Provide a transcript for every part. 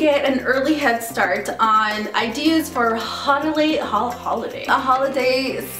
get an early head start on ideas for a holiday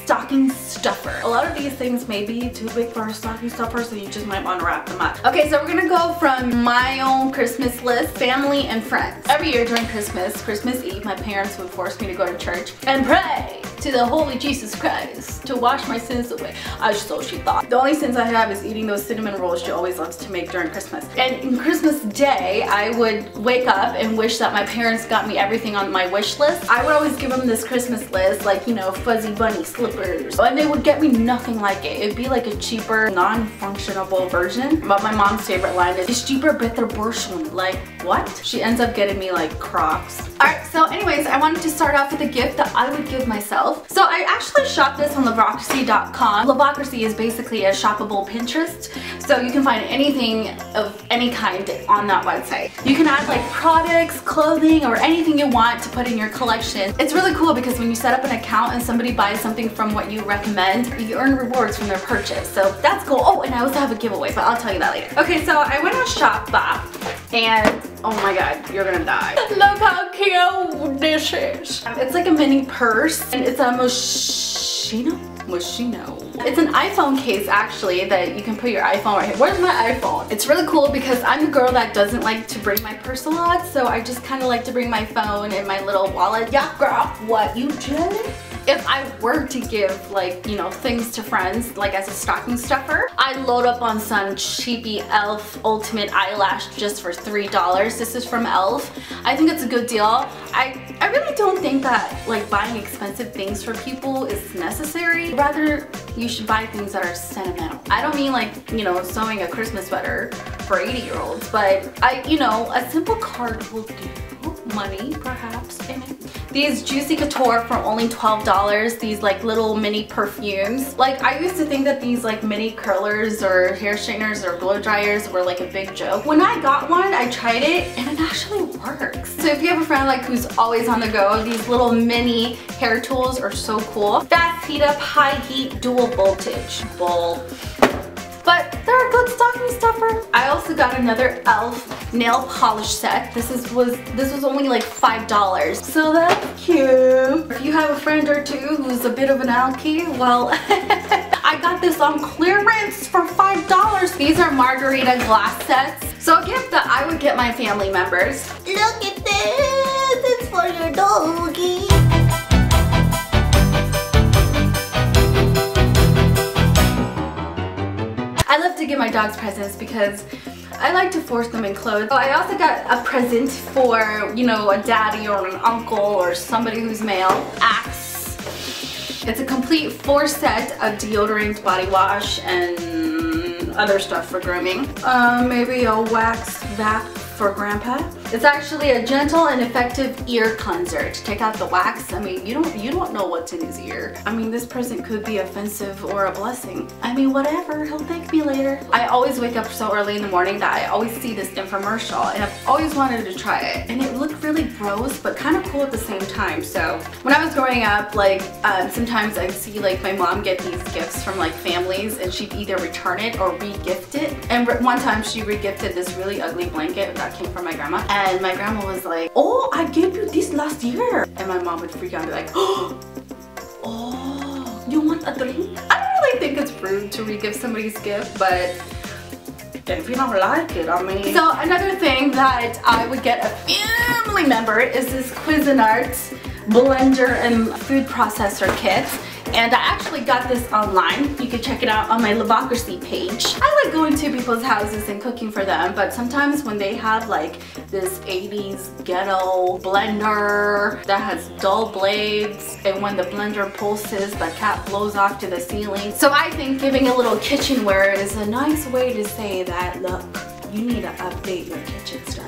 stocking stuffer. A lot of these things may be too big for a stocking stuffer, so you just might want to wrap them up. Okay, so we're gonna go from my own Christmas list, family and friends. Every year during Christmas Eve, my parents would force me to go to church and pray to the holy Jesus Christ to wash my sins away. So she thought. The only sins I have is eating those cinnamon rolls she always loves to make during Christmas. And in Christmas Day, I would wake up and wish that my parents got me everything on my wish list. I would always give them this Christmas list, like, you know, fuzzy bunny slippers. And they would get me nothing like it. It'd be like a cheaper, non-functionable version. But my mom's favorite line is, "It's cheaper, better version." Like, what? She ends up getting me like Crocs. Alright, so anyways, I wanted to start off with a gift that I would give myself. So I actually shop this on Luvocracy.com. Luvocracy is basically a shoppable Pinterest, so you can find anything of any kind on that website. You can add like products, clothing, or anything you want to put in your collection. It's really cool because when you set up an account and somebody buys something from what you recommend, you earn rewards from their purchase, so that's cool. Oh, and I also have a giveaway, but I'll tell you that later. Okay, so I went on ShopBop and oh my god, you're gonna die. Look how cute this is. It's like a mini purse, and it's a Moschino. It's an iPhone case, actually, that you can put your iPhone right here. Where's my iPhone? It's really cool because I'm the girl that doesn't like to bring my purse a lot, so I just kind of like to bring my phone and my little wallet. Yeah, girl, what, you jealous? If I were to give, like, you know, things to friends, like as a stocking stuffer, I load up on some cheapy e.l.f. ultimate eyelash just for $3. This is from e.l.f. I think it's a good deal. I really don't think that, like, buying expensive things for people is necessary. Rather, you should buy things that are sentimental. I don't mean, like, you know, sewing a Christmas sweater for 80-year-olds, but you know, a simple card will do. Money, perhaps, in it. These Juicy Couture for only $12, these like little mini perfumes. Like, I used to think that these like mini curlers or hair straighteners or blow dryers were like a big joke. When I got one, I tried it and it actually works. So if you have a friend like who's always on the go, these little mini hair tools are so cool. Fast heat up, high heat, dual voltage. Bowl. But they're a good stocking stuffer. I also got another e.l.f. nail polish set. This was only like $5. So that's cute. If you have a friend or two who's a bit of an alky, well, I got this on clearance for $5. These are margarita glass sets. So a gift that I would get my family members. Look at this, it's for your doggy. I love to give my dogs presents because I like to force them in clothes. So I also got a present for, you know, a daddy or an uncle or somebody who's male. Axe. It's a complete 4-set of deodorant, body wash, and other stuff for grooming. Maybe a wax vac for grandpa. It's actually a gentle and effective ear cleanser to take out the wax. I mean, you don't know what's in his ear. I mean, this present could be offensive or a blessing. I mean, whatever, he'll thank me later. I always wake up so early in the morning that I always see this infomercial and I've always wanted to try it. And it looked really gross, but kind of cool at the same time. So when I was growing up, like sometimes I'd see like my mom get these gifts from like families and she'd either return it or re-gift it. And one time she re-gifted this really ugly blanket that came from my grandma. And my grandma was like, "Oh, I gave you this last year." And my mom would freak out and be like, "Oh, you want a drink?" I don't really think it's rude to re-give somebody's gift, but if you don't like it, I mean. So another thing that I would get a family member is this Cuisinart blender and food processor kit. And I actually got this online. You can check it out on my Luvocracy page. I like going to people's houses and cooking for them, but sometimes when they have like this 80s ghetto blender that has dull blades, and when the blender pulses, the cap blows off to the ceiling. So I think giving a little kitchenware is a nice way to say that, look, you need to update your kitchen stuff.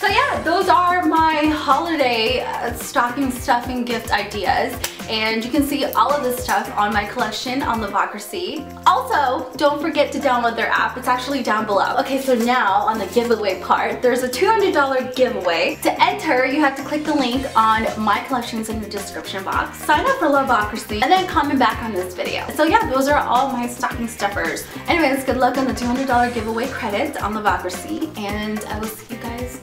So yeah, those are my holiday stocking stuffing gift ideas. And you can see all of this stuff on my collection on Luvocracy. Also, don't forget to download their app. It's actually down below. Okay, so now on the giveaway part, there's a $200 giveaway. To enter, you have to click the link on my collections in the description box, sign up for Luvocracy, and then comment back on this video. So yeah, those are all my stocking stuffers. Anyways, good luck on the $200 giveaway credits on Luvocracy, and I will see you guys